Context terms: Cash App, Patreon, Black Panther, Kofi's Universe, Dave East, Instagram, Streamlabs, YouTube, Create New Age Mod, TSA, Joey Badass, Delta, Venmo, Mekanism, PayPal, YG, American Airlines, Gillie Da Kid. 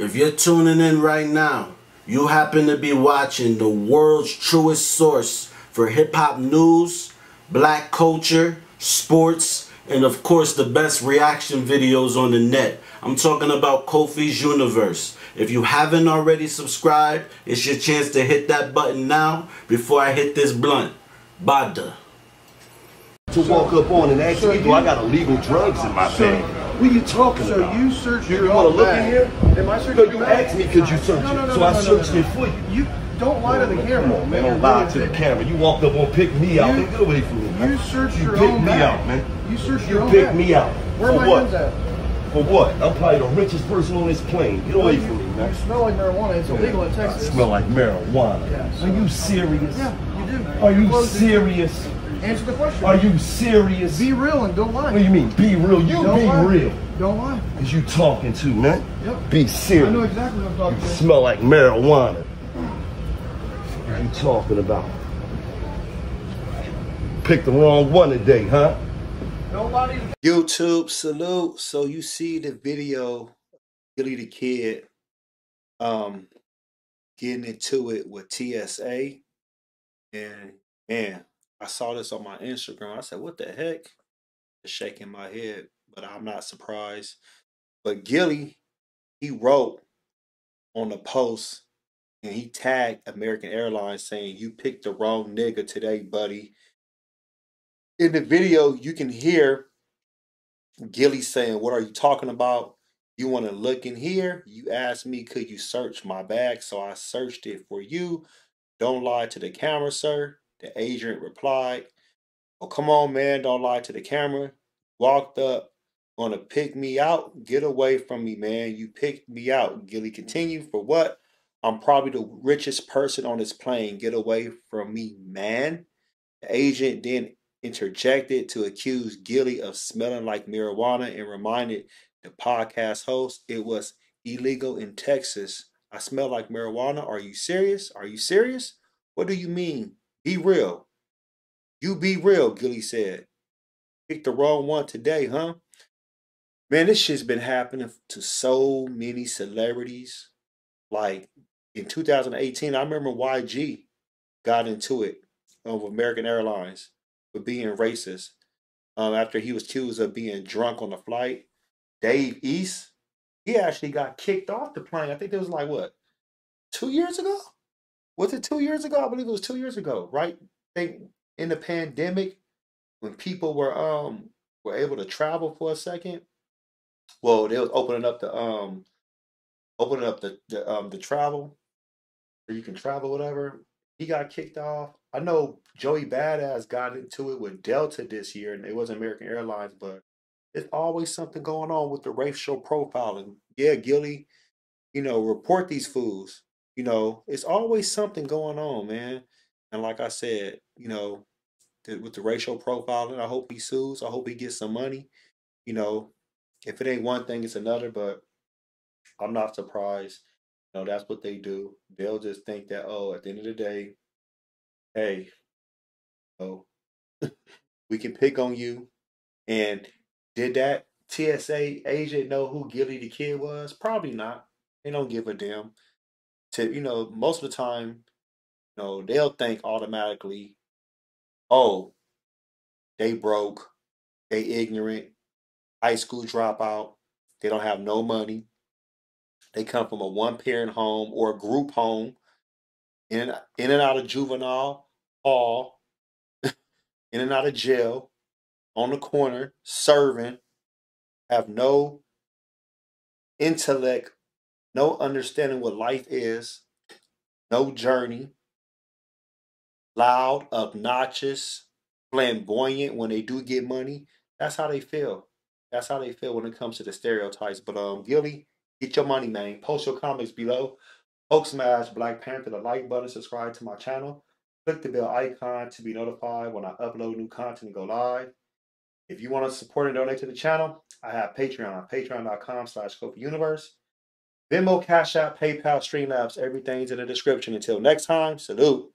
If you're tuning in right now, you happen to be watching the world's truest source for hip-hop news, black culture, sports, and of course the best reaction videos on the net. I'm talking about Kofi's Universe. If you haven't already subscribed, it's your chance to hit that button now before I hit this blunt. Bada. To walk up on and ask people, I got illegal drugs in my bag. What are you talking about? So you searched your bag. You want to look in here? Am I searching your bag? You asked me, could you search it? So I searched it for you. Don't lie to the camera, man. Don't lie to the camera. You walked up on pick me out. Get away from me, man. You searched your own bag. You searched your own bag. You picked me out. Where are my hands at? For what? I'm probably the richest person on this plane. Get away from me, man. You smell like marijuana. It's illegal in Texas. I smell like marijuana. Yes. Are you serious? Yeah, you do. Are you serious? Answer the question. Are you serious? Be real and don't lie. What do you mean, be real? You don't be lie. Real. Don't lie. Because you talking to, man. Yep. Be serious. I know exactly what I'm talking about. You smell like marijuana. You talking about? Picked the wrong one today, huh? Nobody. YouTube salute. So you see the video, Gillie Da Kid, getting into it with TSA, and man, I saw this on my Instagram. I said, "What the heck?" Just shaking my head, but I'm not surprised. But Gillie, he wrote on the post. And he tagged American Airlines saying, "You picked the wrong nigga today, buddy." In the video, you can hear Gillie saying, "What are you talking about? You want to look in here? You asked me, could you search my bag? So I searched it for you. Don't lie to the camera, sir." The agent replied, "Oh, come on, man. Don't lie to the camera. Walked up. Gonna pick me out? Get away from me, man. You picked me out." Gillie continued, "For what? I'm probably the richest person on this plane. Get away from me, man." The agent then interjected to accuse Gillie of smelling like marijuana and reminded the podcast host it was illegal in Texas. "I smell like marijuana. Are you serious? Are you serious? What do you mean? Be real. You be real," Gillie said. "Picked the wrong one today, huh?" Man, this shit's been happening to so many celebrities. Like, in 2018, I remember YG got into it with American Airlines for being racist after he was accused of being drunk on the flight. Dave East, he actually got kicked off the plane. I think it was like, what, 2 years ago? Was it 2 years ago? I believe it was 2 years ago, right? I think in the pandemic when people were able to travel for a second. Well, they was opening up the the travel, or you can travel, whatever. He got kicked off. I know Joey Badass got into it with Delta this year, and it wasn't American Airlines, but there's always something going on with the racial profiling. Yeah, Gillie, you know, report these fools. You know, it's always something going on, man. And like I said, you know, with the racial profiling, I hope he sues. I hope he gets some money. You know, if it ain't one thing, it's another, but I'm not surprised. You know, that's what they do. They'll just think that, oh, at the end of the day, hey, oh, we can pick on you. And did that TSA agent know who Gillie Da Kid was? Probably not. They don't give a damn. To, you know, most of the time, you know, they'll think automatically, oh, they broke, they ignorant, high school dropout, they don't have no money. They come from a one-parent home or a group home, in and out of juvenile hall, in and out of jail, on the corner, serving, have no intellect, no understanding what life is, no journey, loud, obnoxious, flamboyant when they do get money. That's how they feel. That's how they feel when it comes to the stereotypes. But Gillie, get your money, man. Post your comments below. Poke smash Black Panther, the like button, subscribe to my channel. Click the bell icon to be notified when I upload new content and go live. If you want to support and donate to the channel, I have Patreon on patreon.com/Kofi Universe. Venmo, Cash App, PayPal, Streamlabs, everything's in the description. Until next time, salute.